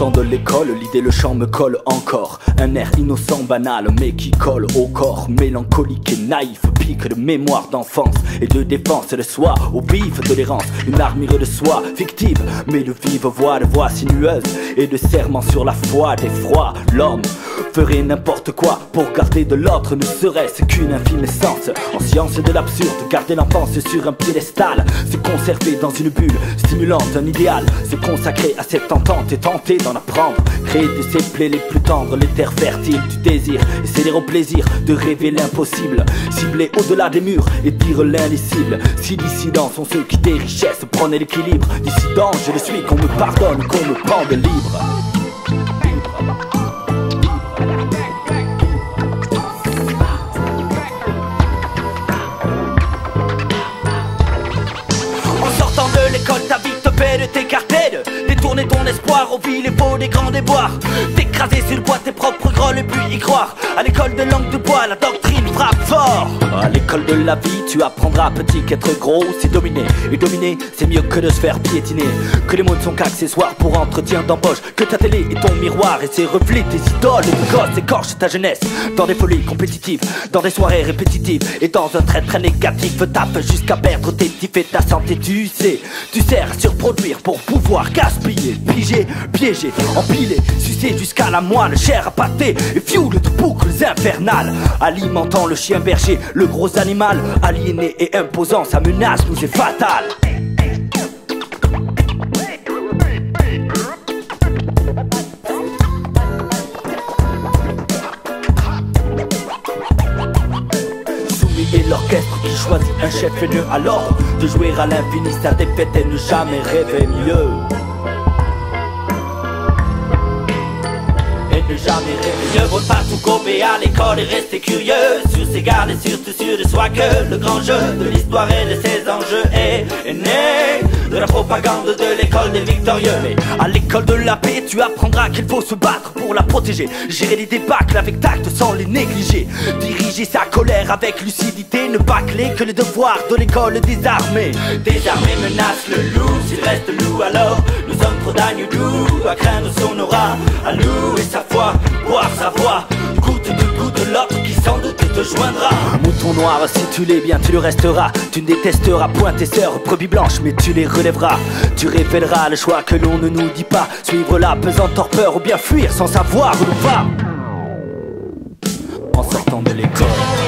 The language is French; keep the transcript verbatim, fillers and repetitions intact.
sortant de l'école, l'idée, le chant me colle encore. Un air innocent, banal, mais qui colle au corps. Mélancolique et naïf, pique de mémoire d'enfance et de défense de soi, au bif de l'errance. Une armure de soie fictive, mais de vive voix, de voix sinueuse et de serments sur la foi d'effroi. L'homme ferait n'importe quoi pour garder de l'autre, ne serait-ce qu'une infime essence. En science de l'absurde, garder l'enfance sur un piédestal, se conserver dans une bulle stimulante, un idéal, se consacrer à cette entente et tenter d'en apprendre, créer de ses plaies les plus tendres, les terres fertiles du désir, et céder au plaisir de rêver l'impossible, cibler au-delà des murs et dire l'indicible. Si dissidents sont ceux qui des richesses prennent l'équilibre, dissident je le suis, qu'on me pardonne, qu'on me pende libre. Ta vie te paie de t'écarter, de détourner ton espoir aux villes et beaux des grands déboires, t'écraser sur le bois tes propres grolles et puis y croire. À l'école de langue de bois, la doctrine frappe fort. À l'école de la vie, tu apprendras petit qu'être gros c'est dominer, et dominer c'est mieux que de se faire piétiner, que les mots ne sont qu'accessoires pour entretien d'embauche, que ta télé est ton miroir et ses reflets tes idoles. Tes gosses écorchent ta jeunesse dans des folies compétitives, dans des soirées répétitives et dans un trait très négatif. Tape jusqu'à perdre tes tifs et ta santé, tu sais. Tu sers à surproduire pour pouvoir gaspiller, piger, piéger, empiler, sucer jusqu'à la moelle, chair à pâté et fioul de boucles infernales, alimentant le chien berger, le gros animal, aliéné et imposant, sa menace nous est fatale. Et l'orchestre qui choisit un chef et nœud, alors de jouer à l'infini sa défaite et ne jamais rêver mieux. Et ne jamais rêver mieux. Vaut pas tout gober à l'école et rester curieux, sur ses gardes et surtout sûr de soi, que le grand jeu de l'histoire et de ses enjeux est, est né de la propagande de l'école des victorieux. Mais à l'école de la paix, tu apprendras qu'il faut se battre pour la protéger, gérer les débâcles avec tact sans les négliger, diriger sa colère avec lucidité, ne bâcler que les devoirs de l'école des armées. Des armées menacent le loup, s'il reste loup alors nous sommes trop d'agneaux doux, à craindre son aura, à louer sa foi, boire sa voix, goutte de goutte de l'autre qui sans doute te joindra. Mouton noir, si tu l'es bien, tu le resteras, tu ne détesteras point tes sœurs, brebis blanches, mais tu les relèveras. Tu révéleras le choix que l'on ne nous dit pas, suivre la pesante torpeur ou bien fuir sans savoir où l'on va. En sortant de l'école.